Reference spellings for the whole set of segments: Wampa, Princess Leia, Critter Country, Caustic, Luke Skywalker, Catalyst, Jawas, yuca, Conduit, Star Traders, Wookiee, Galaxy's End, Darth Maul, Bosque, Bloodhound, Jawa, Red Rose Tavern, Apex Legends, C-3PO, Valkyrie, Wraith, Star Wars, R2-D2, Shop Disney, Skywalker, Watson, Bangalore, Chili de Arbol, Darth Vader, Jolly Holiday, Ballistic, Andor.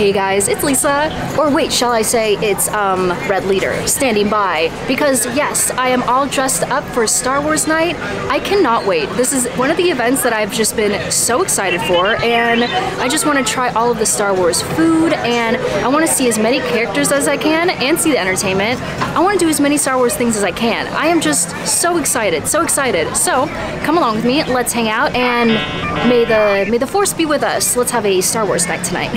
Hey guys, it's Lisa, or wait, shall I say it's Red Leader, standing by, because yes, I am all dressed up for Star Wars night. I cannot wait. This is one of the events that I've just been so excited for, and I just want to try all of the Star Wars food, and I want to see as many characters as I can and see the entertainment. I want to do as many Star Wars things as I can. I am just so excited, so excited. So come along with me, let's hang out, and may the Force be with us. Let's have a Star Wars night tonight.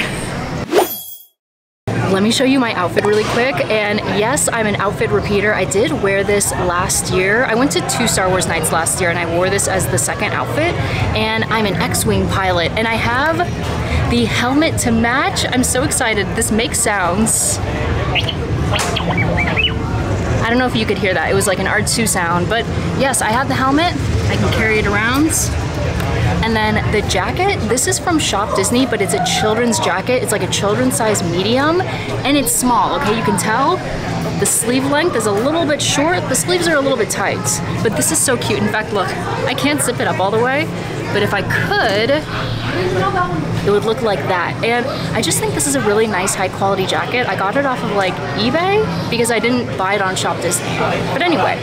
Let me show you my outfit really quick, and yes, I'm an outfit repeater. I did wear this last year. I went to 2 Star Wars nights last year and I wore this as the second outfit, and I'm an X-Wing pilot and I have the helmet to match. I'm so excited. This makes sounds. I don't know if you could hear that. It was like an R2 sound, but yes, I have the helmet. I can carry it around. And then the jacket, this is from Shop Disney, but it's a children's jacket. It's like a children's size medium, and it's small, okay? You can tell the sleeve length is a little bit short. The sleeves are a little bit tight, but this is so cute. In fact, look, I can't zip it up all the way, but if I could, it would look like that. And I just think this is a really nice, high quality jacket. I got it off of like eBay because I didn't buy it on Shop Disney. But anyway,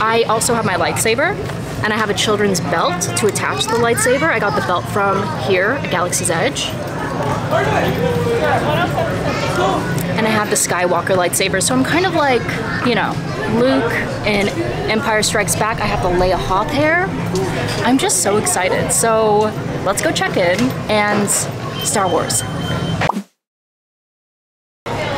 I also have my lightsaber, and I have a children's belt to attach to the lightsaber. I got the belt from here at Galaxy's Edge. And I have the Skywalker lightsaber, so I'm kind of like, you know, Luke in Empire Strikes Back. I have the Leia Hoth hair. I'm just so excited. So let's go check in and Star Wars.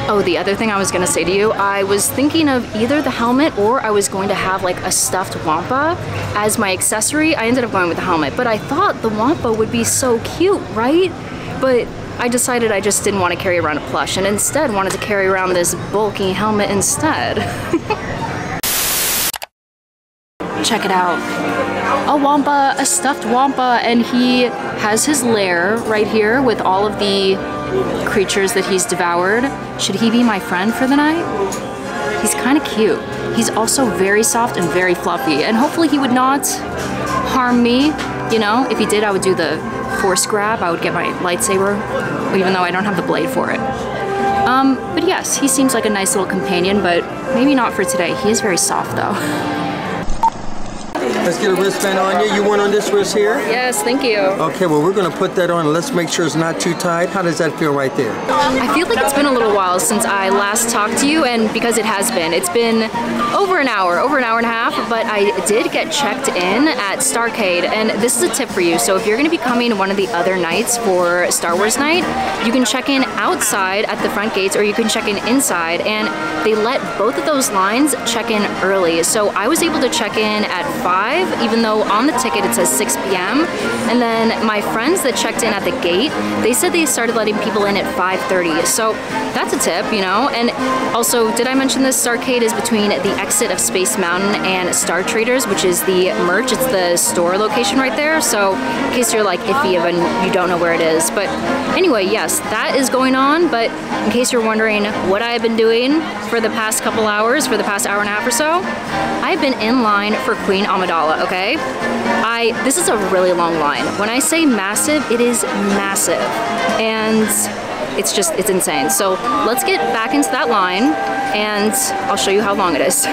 Oh, the other thing I was gonna say to you, I was thinking of either the helmet or I was going to have like a stuffed Wampa as my accessory. I ended up going with the helmet, but I thought the Wampa would be so cute, right? But I decided I just didn't want to carry around a plush and instead wanted to carry around this bulky helmet instead. Check it out. A Wampa, a stuffed Wampa, and he has his lair right here with all of the creatures that he's devoured. Should he be my friend for the night? He's kind of cute. He's also very soft and very fluffy, and hopefully he would not harm me. You know, if he did, I would do the Force grab. I would get my lightsaber, even though I don't have the blade for it. But yes, he seems like a nice little companion, but maybe not for today. He is very soft though. Let's get a wristband on you. You want on this wrist here? Yes, thank you. Okay, well, we're going to put that on. Let's make sure it's not too tight. How does that feel right there? I feel like it's been a little while since I last talked to you, and because it has been. It's been over an hour and a half, but I did get checked in at Starcade, and this is a tip for you. So if you're going to be coming one of the other nights for Star Wars night, you can check in outside at the front gates, or you can check in inside, and they let both of those lines check in early. So I was able to check in at 5, even though on the ticket it says 6 p.m. And then my friends that checked in at the gate, they said they started letting people in at 5:30. So that's a tip, you know. And also, did I mention this? Starcade is between the exit of Space Mountain and Star Traders, which is the merch. It's the store location right there. So in case you're like iffy and you don't know where it is. But anyway, yes, that is going on. But in case you're wondering what I've been doing for the past couple hours, for the past hour and a half or so, I've been in line for Queen Amidala. Okay, this is a really long line. When I say massive, it is massive, and it's insane. So let's get back into that line, and I'll show you how long it is.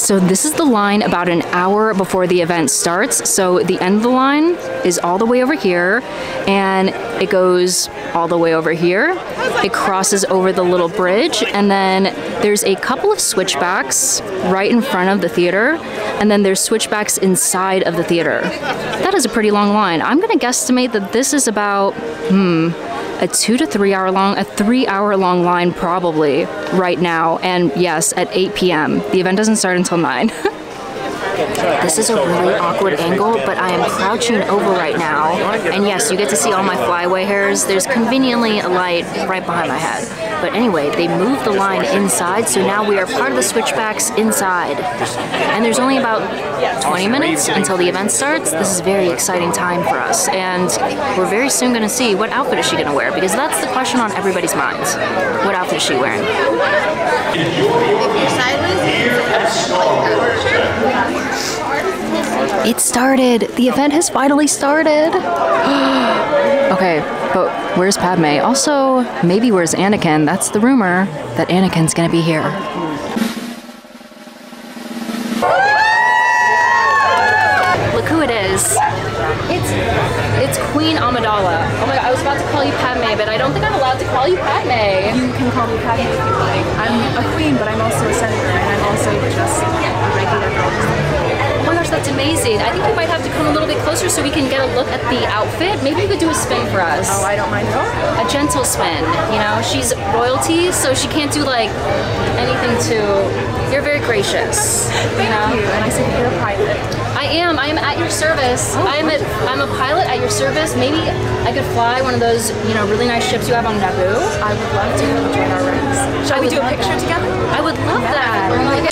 So this is the line about an hour before the event starts. So the end of the line is all the way over here, and it goes all the way over here. It crosses over the little bridge, and then there's a couple of switchbacks right in front of the theater, and then there's switchbacks inside of the theater. That is a pretty long line. I'm gonna guesstimate that this is about, a 2 to 3 hour long, a 3 hour long line probably right now. And yes, at 8 p.m. The event doesn't start until 9. This is a really awkward angle, but I am crouching over right now. And yes, you get to see all my flyaway hairs. There's conveniently a light right behind my head. But anyway, they moved the line inside, so now we are part of the switchbacks inside. And there's only about 20 minutes until the event starts. This is a very exciting time for us, and we're very soon gonna see what outfit is she gonna wear, because that's the question on everybody's minds. What outfit is she wearing? It started! The event has finally started! Okay. But where's Padme? Also, maybe where's Anakin? That's the rumor that Anakin's gonna be here. Look who it is. It's Queen Amidala. Oh my god, I was about to call you Padme, but I don't think I'm allowed to call you Padme. You can call me Padme if you like. I'm a queen, but I'm also a senator, and I'm also just a regular girl. Oh my gosh, that's amazing. I think you might have to come a little bit closer so we can get a look at the outfit. Maybe you could do a spin for us. Oh, I don't mind at all. A gentle spin. You know, she's royalty, so she can't do like anything to... You're very gracious. Thank you, and I said you're a pilot. I am at your service. Oh, I'm a pilot at your service. Maybe I could fly one of those, you know, really nice ships you have on Naboo. I would love to join our ranks. Shall we do a picture together? I would love that. Okay.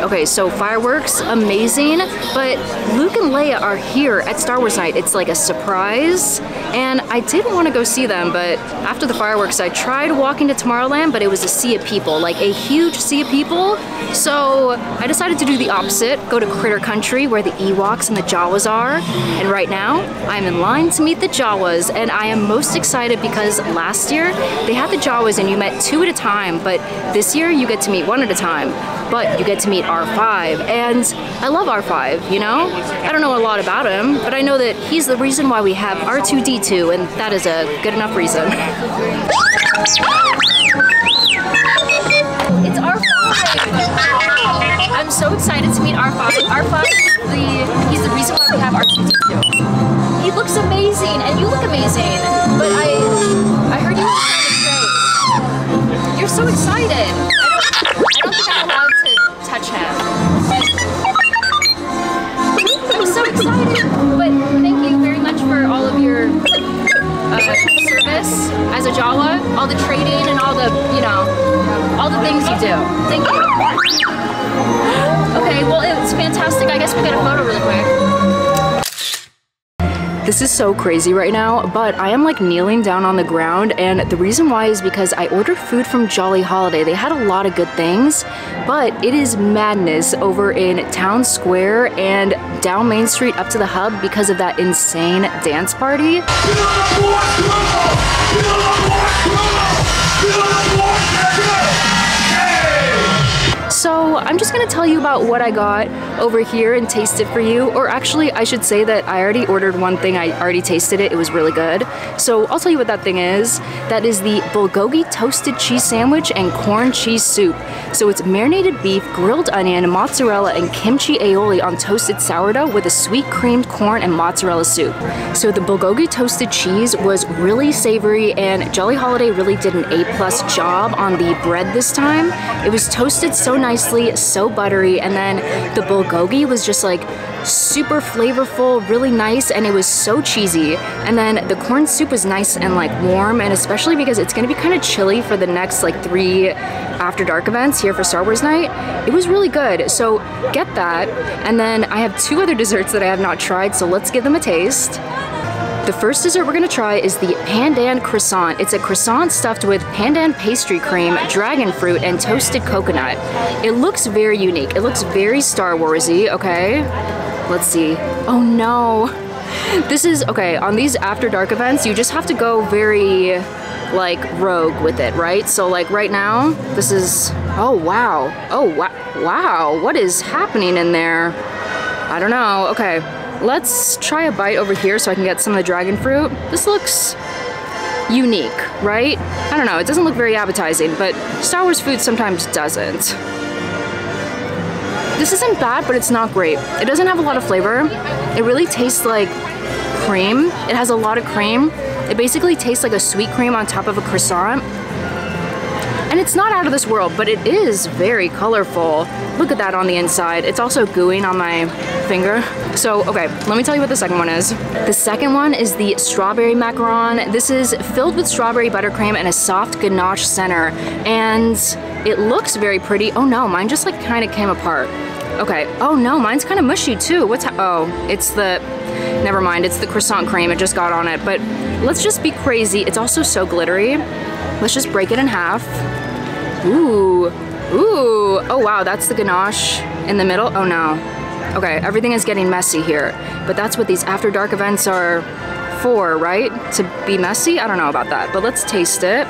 Okay, so fireworks, amazing, but Luke and Leia are here at Star Wars night. It's like a surprise, and I didn't want to go see them, but after the fireworks, I tried walking to Tomorrowland, but it was a sea of people, like a huge sea of people, so I decided to do the opposite, go to Critter Country, where the Ewoks and the Jawas are, and right now, I'm in line to meet the Jawas, and I am most excited because last year, they had the Jawas and you met two at a time, but this year, you get to meet one at a time, but you get to meet R5, and I love R5, you know? I don't know a lot about him, but I know that he's the reason why we have R2-D2, and that is a good enough reason. It's R5! I'm so excited to meet R5. R5 is he's the reason why we have R2-D2. He looks amazing, and you look amazing, but I heard you sounded great. You're so excited! I don't think I'm allowed to touch him. I'm so excited, but thank you very much for all of your service as a Jawa, all the trading and all the, you know, all the things you do. Thank you. Okay, well, it's fantastic. I guess we'll get a photo really quick. This is so crazy right now, but I am like kneeling down on the ground, and the reason why is because I ordered food from Jolly Holiday. They had a lot of good things, but it is madness over in Town Square and down Main Street up to the Hub because of that insane dance party. So I'm just gonna tell you about what I got over here and taste it for you, or actually I should say that I already ordered one thing, I already tasted it, it was really good. So I'll tell you what that thing is. That is the Bulgogi toasted cheese sandwich and corn cheese soup. So it's marinated beef, grilled onion, mozzarella, and kimchi aioli on toasted sourdough with a sweet creamed corn and mozzarella soup. So the Bulgogi toasted cheese was really savory, and Jolly Holiday really did an A+ job on the bread this time. It was toasted so nice. So buttery, and then the bulgogi was just like super flavorful, really nice, and it was so cheesy. And then the corn soup was nice and like warm, and especially because it's gonna be kind of chilly for the next like 3 After Dark events here for Star Wars night. It was really good, so get that. And then I have 2 other desserts that I have not tried, so let's give them a taste. The first dessert we're gonna try is the pandan croissant. It's a croissant stuffed with pandan pastry cream, dragon fruit, and toasted coconut. It looks very unique. It looks very Star Wars-y, okay? Let's see. Oh no. This is, okay, on these After Dark events, you just have to go very, like, rogue with it, right? So, like, right now, this is, oh wow. Oh, wow, what is happening in there? I don't know, okay. Let's try a bite over here so I can get some of the dragon fruit. This looks unique, right? I don't know, it doesn't look very appetizing, but Star Wars food sometimes doesn't. This isn't bad, but it's not great. It doesn't have a lot of flavor. It really tastes like cream. It has a lot of cream. It basically tastes like a sweet cream on top of a croissant. And it's not out of this world, but it is very colorful. Look at that on the inside. It's also gooing on my finger. So, okay, let me tell you what the second one is. The second one is the strawberry macaron. This is filled with strawberry buttercream and a soft ganache center. And it looks very pretty. Oh no, mine just like kind of came apart. Okay, oh no, mine's kind of mushy too. What's, oh, it's the, never mind, it's the croissant cream. It just got on it, but let's just be crazy. It's also so glittery. Let's just break it in half. Ooh, ooh, oh wow, that's the ganache in the middle. Oh no. Okay, everything is getting messy here, but that's what these after dark events are for, right? To be messy? I don't know about that, but let's taste it.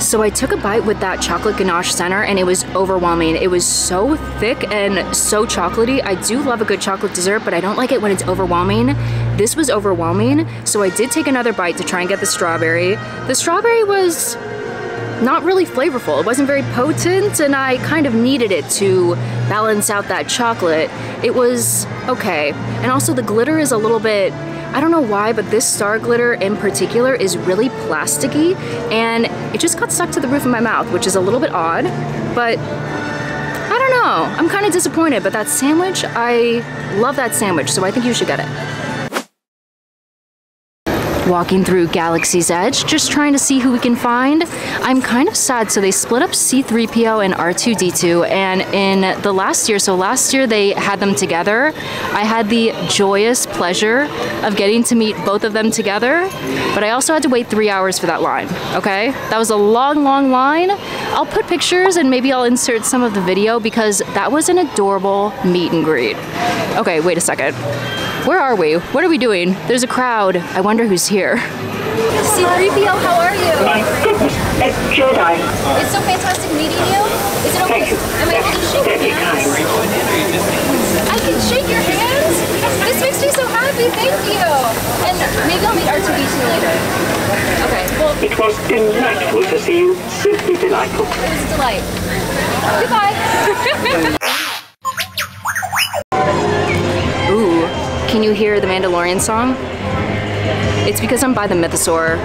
So I took a bite with that chocolate ganache center and it was overwhelming. It was so thick and so chocolatey. I do love a good chocolate dessert, but I don't like it when it's overwhelming. This was overwhelming, so I did take another bite to try and get the strawberry. The strawberry was not really flavorful. It wasn't very potent and I kind of needed it to balance out that chocolate. It was okay. And also the glitter is a little bit, I don't know why, but this star glitter in particular is really plasticky and it just got stuck to the roof of my mouth, which is a little bit odd, but I don't know. I'm kind of disappointed, but that sandwich, I love that sandwich, so I think you should get it. Walking through Galaxy's Edge, just trying to see who we can find. I'm kind of sad, so they split up C-3PO and R2-D2, and in the last year, so last year they had them together. I had the joyous pleasure of getting to meet both of them together, but I also had to wait 3 hours for that line, okay? That was a long, long line. I'll put pictures and maybe I'll insert some of the video because that was an adorable meet and greet. Okay, wait a second. Where are we? What are we doing? There's a crowd. I wonder who's here. C-3PO, how are you? My goodness, a Jedi. It's so fantastic meeting you. Is it okay? Thank you. Am I able to shake your hands? I can shake your hands? This makes me so happy, thank you. And maybe I'll meet R2-D2 later. Okay, well. It was delightful to see you. Simply delightful. It was a delight. Goodbye. Ooh, can you hear the Mandalorian song? It's because I'm by the Mythosaur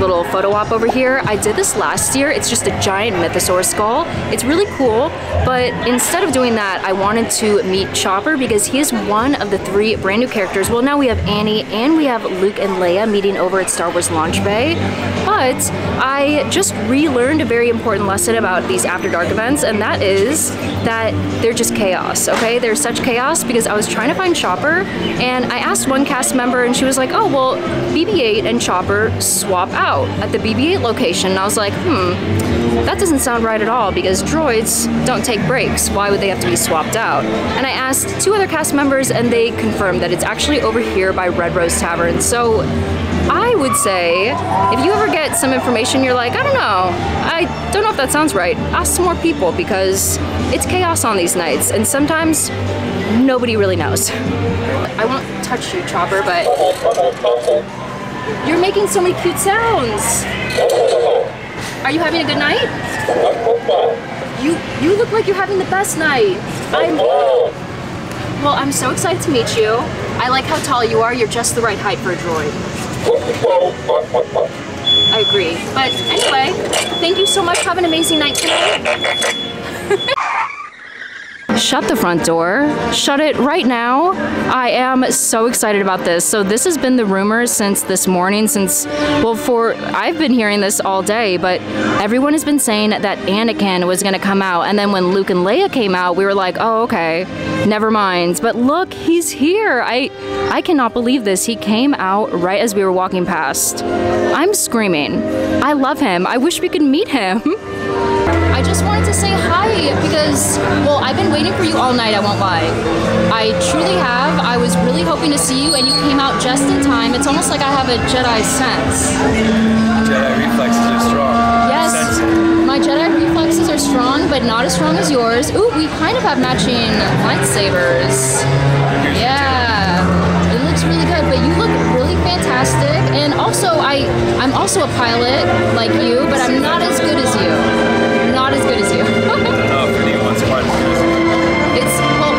little photo op over here. I did this last year. It's just a giant Mythosaur skull. It's really cool, but instead of doing that, I wanted to meet Chopper because he is one of the 3 brand new characters. Well, now we have Annie and we have Luke and Leia meeting over at Star Wars Launch Bay, but I just relearned a very important lesson about these After Dark events, and that is that they're just chaos, okay? They're such chaos because I was trying to find Chopper, and I asked one cast member, and she was like, oh, well, BB-8 and Chopper swap out at the BB-8 location. And I was like, that doesn't sound right at all because droids don't take breaks. Why would they have to be swapped out? And I asked 2 other cast members and they confirmed that it's actually over here by Red Rose Tavern. So I would say, if you ever get some information you're like, I don't know if that sounds right, ask some more people because it's chaos on these nights and sometimes nobody really knows. I won't touch you, Chopper, but you're making so many cute sounds. Are you having a good night? You look like you're having the best night. Well, I'm so excited to meet you. I like how tall you are. You're just the right height for a droid. I agree. But anyway, thank you so much. Have an amazing night tonight. Shut the front door. Shut it right now. I am so excited about this. So this has been the rumor since this morning, I've been hearing this all day, but everyone has been saying that Anakin was gonna come out. And then when Luke and Leia came out, we were like, oh, okay, never mind. But look, he's here. I cannot believe this. He came out right as we were walking past. I'm screaming. I love him. I wish we could meet him. I just wanted to say hi because, well, I've been waiting for you all night, I won't lie. I truly have. I was really hoping to see you and you came out just in time. It's almost like I have a Jedi sense. Jedi reflexes are strong. Yes, my Jedi reflexes are strong, but not as strong as yours. Ooh, we kind of have matching lightsabers. Yeah, it looks really good, but you look really fantastic. And also, I'm also a pilot like you, but I'm not as good as you. I don't know if anyone's quite as good as you. Well,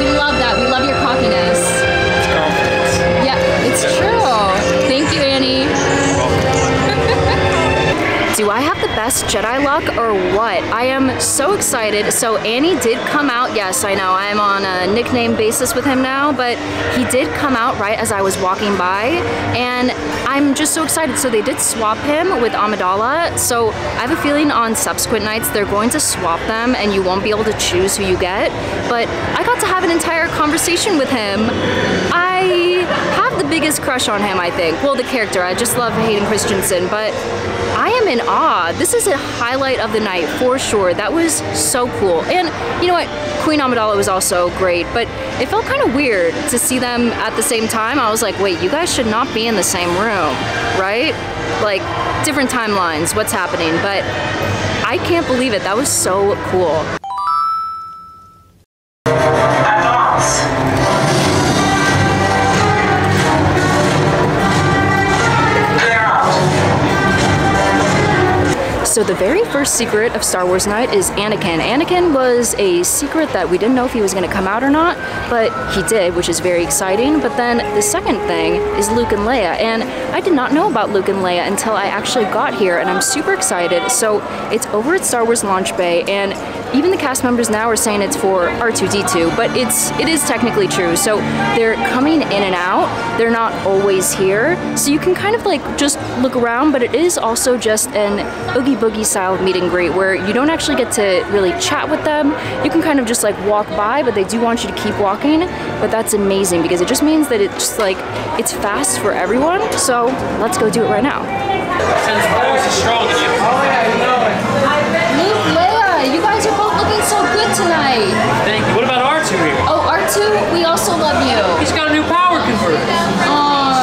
we love that. We love your cockiness. It's confidence. Yeah, it's true. Thank you, Annie. You're welcome. Do I have lost Jedi luck or what? I am so excited. So Annie did come out. Yes, I know I'm on a nickname basis with him now, but he did come out right as I was walking by, and I'm just so excited. So they did swap him with Amidala. So I have a feeling on subsequent nights they're going to swap them and you won't be able to choose who you get. But I got to have an entire conversation with him. I have the biggest crush on him, I think. Well, the character. I just love Hayden Christensen, but I am in awe. This is a highlight of the night for sure. That was so cool. And you know what? Queen Amidala was also great, but it felt kind of weird to see them at the same time. I was like, wait, you guys should not be in the same room, right? Like, different timelines, what's happening? But I can't believe it. That was so cool. So the very first secret of Star Wars night is Anakin. Anakin was a secret that we didn't know if he was gonna come out or not, but he did, which is very exciting. But then the second thing is Luke and Leia, and I did not know about Luke and Leia until I actually got here, and I'm super excited. So it's over at Star Wars Launch Bay, and even the cast members now are saying it's for R2-D2, but it is technically true. So they're coming in and out. They're not always here. So you can kind of like just look around, but it is also just an Oogie Boogie style meet and greet where you don't actually get to really chat with them. You can kind of just like walk by, but they do want you to keep walking. But that's amazing because it just means that it's just like, it's fast for everyone. So let's go do it right now. Since Rose is strong, you guys are both looking so good tonight. Thank you. What about R2 here? Oh, R2, we also love you. He's got a new power converter.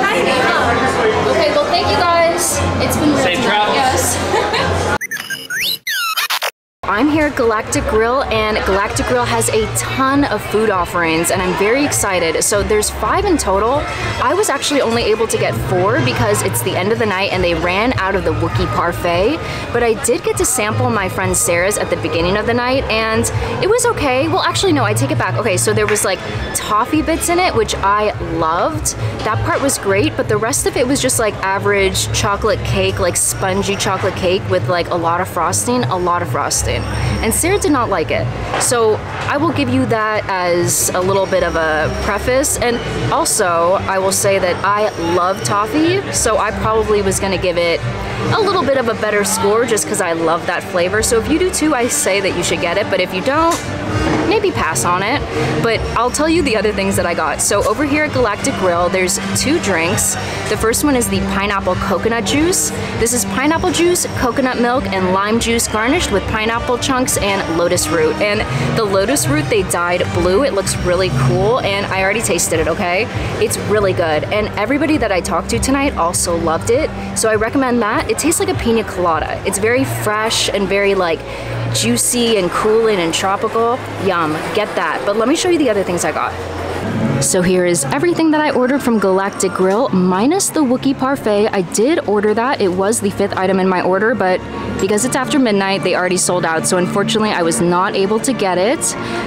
Shiny, huh? Okay, well, thank you guys. It's been great. Safe travels. Yes. I'm here at Galactic Grill, and Galactic Grill has a ton of food offerings, and I'm very excited. So there's 5 in total. I was actually only able to get 4 because it's the end of the night and they ran out of the Wookiee parfait, but I did get to sample my friend Sarah's at the beginning of the night, and it was okay. Well, actually, no, I take it back. Okay, so there was like toffee bits in it, which I loved. That part was great, but the rest of it was just like average chocolate cake, like spongy chocolate cake with like a lot of frosting, And Sarah did not like it. So I will give you that as a little bit of a preface. And also, I will say that I love toffee, so I probably was gonna give it a little bit of a better score just because I love that flavor. So if you do too, I say that you should get it, but if you don't, maybe pass on it. But I'll tell you the other things that I got. So over here at Galactic Grill, there's 2 drinks. The first one is the pineapple coconut juice. This is pineapple juice, coconut milk, and lime juice garnished with pineapple chunks and lotus root. And the lotus root, they dyed blue. It looks really cool, and I already tasted it, okay? It's really good. And everybody that I talked to tonight also loved it, so I recommend that. It tastes like a pina colada. It's very fresh and very like juicy and cooling and tropical. Yum, get that. But let me show you the other things I got. So here is everything that I ordered from Galactic Grill, minus the Wookiee parfait. I did order that. It was the 5th item in my order, but because it's after midnight, they already sold out. So unfortunately, I was not able to get it.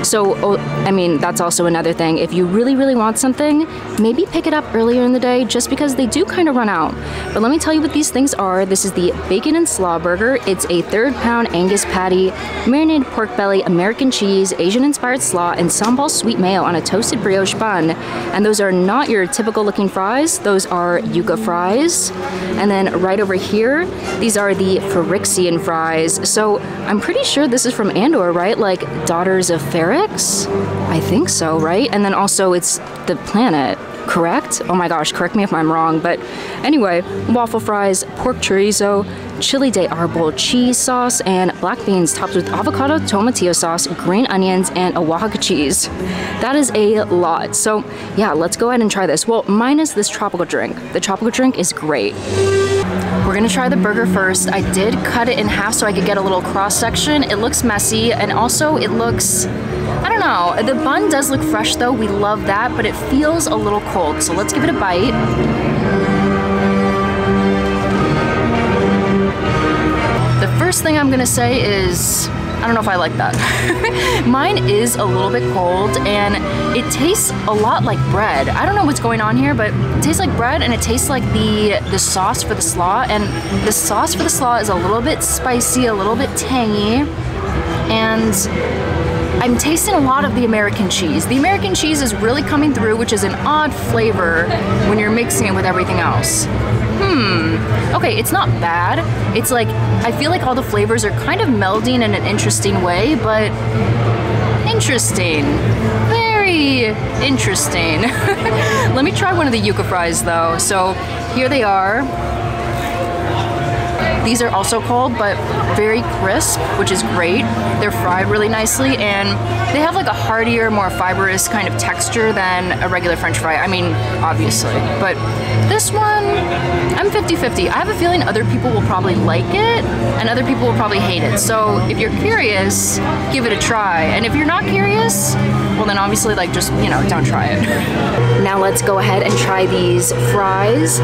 So, I mean, that's also another thing. If you really, really want something, maybe pick it up earlier in the day just because they do kind of run out. But let me tell you what these things are. This is the Bacon and Slaw Burger. It's a 3rd-pound Angus patty, marinated pork belly, American cheese, Asian-inspired slaw, and sambal sweet mayo on a toasted brioche bun. And those are not your typical looking fries. Those are yuca fries. And then right over here, these are the Phyrexian fries. So I'm pretty sure this is from Andor, right? Like daughters of Ferrix? I think so, right? And then also it's the planet, correct? Oh my gosh, correct me if I'm wrong. But anyway, waffle fries, pork chorizo, chili de arbol cheese sauce, and black beans topped with avocado tomatillo sauce, green onions, and a Oaxaca cheese. That is a lot. So yeah, let's go ahead and try this. Well, minus this tropical drink. The tropical drink is great. We're gonna try the burger first. I did cut it in half so I could get a little cross section. It looks messy, and also it looks, I don't know. The bun does look fresh though, we love that, but it feels a little cold. So let's give it a bite. The first thing I'm gonna say is I don't know if I like that. Mine is a little bit cold and it tastes a lot like bread. I don't know what's going on here, but it tastes like bread and it tastes like the sauce for the slaw. And the sauce for the slaw is a little bit spicy, a little bit tangy, and I'm tasting a lot of the American cheese. The American cheese is really coming through, which is an odd flavor when you're mixing it with everything else. Okay, it's not bad. It's like, I feel like all the flavors are kind of melding in an interesting way, but interesting. Very interesting. Let me try one of the yuca fries though. So here they are. These are also cold, but very crisp, which is great. They're fried really nicely, and they have like a heartier, more fibrous kind of texture than a regular French fry. I mean, obviously, but this one, I'm 50-50. I have a feeling other people will probably like it, and other people will probably hate it. So if you're curious, give it a try. And if you're not curious, well then obviously like just, you know, don't try it. Now let's go ahead and try these fries.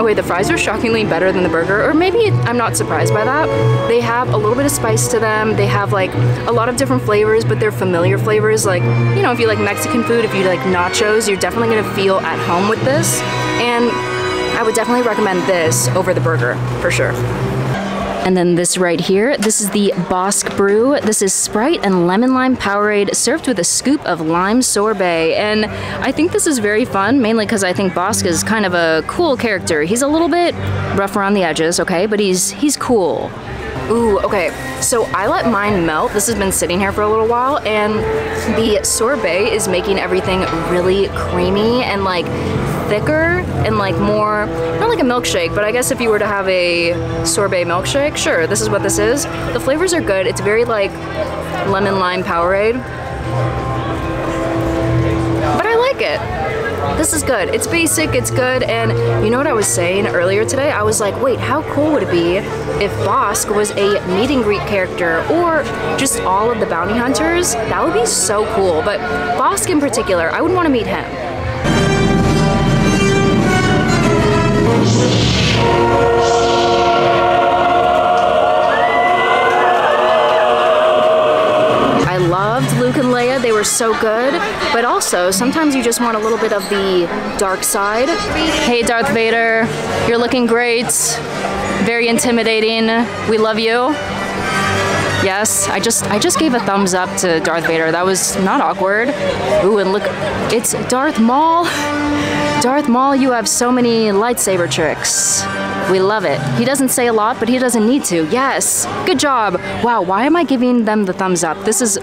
Okay, the fries are shockingly better than the burger, or maybe I'm not surprised by that. They have a little bit of spice to them. They have like a lot of different flavors, but they're familiar flavors. Like, you know, if you like Mexican food, if you like nachos, you're definitely gonna feel at home with this. And I would definitely recommend this over the burger, for sure. And then this right here, this is the Bosque brew. This is Sprite and lemon lime Powerade served with a scoop of lime sorbet. And I think this is very fun, mainly because I think Bosque is kind of a cool character. He's a little bit rough around the edges, okay? But he's cool. Ooh, okay, so I let mine melt. This has been sitting here for a little while, and the sorbet is making everything really creamy and like thicker and like more, not like a milkshake, but I guess if you were to have a sorbet milkshake, sure, this is what this is. The flavors are good. It's very like lemon lime Powerade, but I like it. This is good. It's basic, it's good, and you know what I was saying earlier today? I was like, wait, how cool would it be if Bosque was a meet and greet character, or just all of the bounty hunters? That would be so cool, but Bosque in particular, I would want to meet him. I loved Luke and Leia, they were so good, but also sometimes you just want a little bit of the dark side. Hey Darth Vader, you're looking great, very intimidating, we love you. Yes, I just gave a thumbs up to Darth Vader, that was not awkward. Ooh, and look, it's Darth Maul. Darth Maul, you have so many lightsaber tricks. We love it. He doesn't say a lot, but he doesn't need to. Yes, good job. Wow, why am I giving them the thumbs up? This is...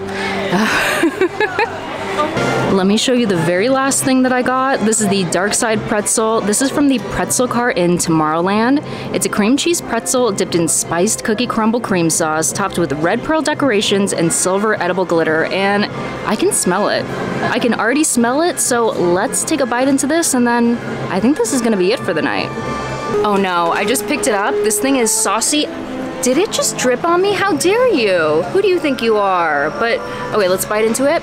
Let me show you the very last thing that I got. This is the dark side pretzel. This is from the pretzel cart in Tomorrowland. It's a cream cheese pretzel dipped in spiced cookie crumble cream sauce, topped with red pearl decorations and silver edible glitter, and I can smell it. I can already smell it, so let's take a bite into this, and then I think this is gonna be it for the night. Oh no, I just picked it up. This thing is saucy. Did it just drip on me? How dare you? Who do you think you are? But, okay, let's bite into it.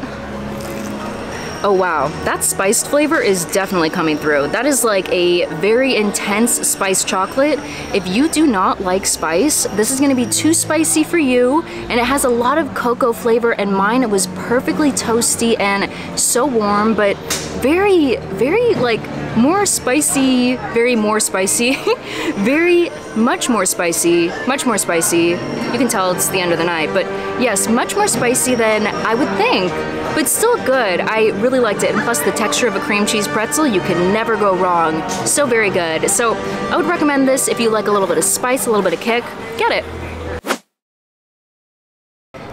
Oh wow, that spiced flavor is definitely coming through. That is like a very intense spiced chocolate. If you do not like spice, this is gonna be too spicy for you, and it has a lot of cocoa flavor, and mine was perfectly toasty and so warm, but very, very like more spicy, very more spicy, very much more spicy, much more spicy. You can tell it's the end of the night, but yes, much more spicy than I would think. But still good, I really liked it. And plus the texture of a cream cheese pretzel, you can never go wrong. So very good. So I would recommend this if you like a little bit of spice, a little bit of kick, get it.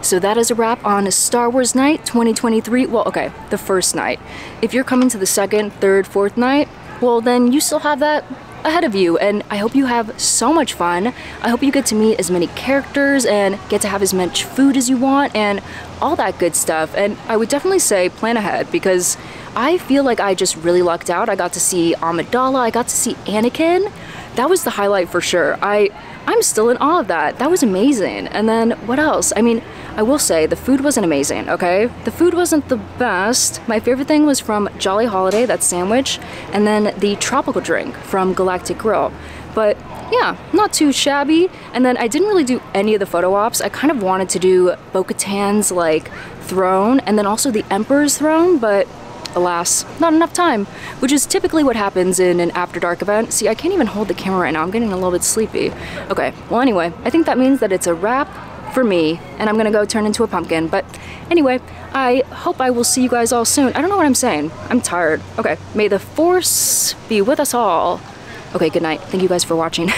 So that is a wrap on Star Wars night 2023. Well, okay, the first night. If you're coming to the second, third, fourth night, well then you still have that ahead of you, and I hope you have so much fun. I hope you get to meet as many characters and get to have as much food as you want and all that good stuff. And I would definitely say plan ahead, because I feel like I just really lucked out. I got to see Amidala, I got to see Anakin. That was the highlight for sure. I'm still in awe of that. That was amazing. And then what else? I mean, I will say the food wasn't amazing, okay? The food wasn't the best. My favorite thing was from Jolly Holiday, that sandwich, and then the tropical drink from Galactic Grill. But yeah, not too shabby. And then I didn't really do any of the photo ops. I kind of wanted to do Bo-Katan's like throne and then also the Emperor's throne, but alas, not enough time, which is typically what happens in an after dark event. See, I can't even hold the camera right now. I'm getting a little bit sleepy. Okay, well anyway, I think that means that it's a wrap for me, and I'm gonna go turn into a pumpkin. But anyway, I hope I will see you guys all soon. I don't know what I'm saying. I'm tired. Okay, may the force be with us all. Okay, good night. Thank you guys for watching.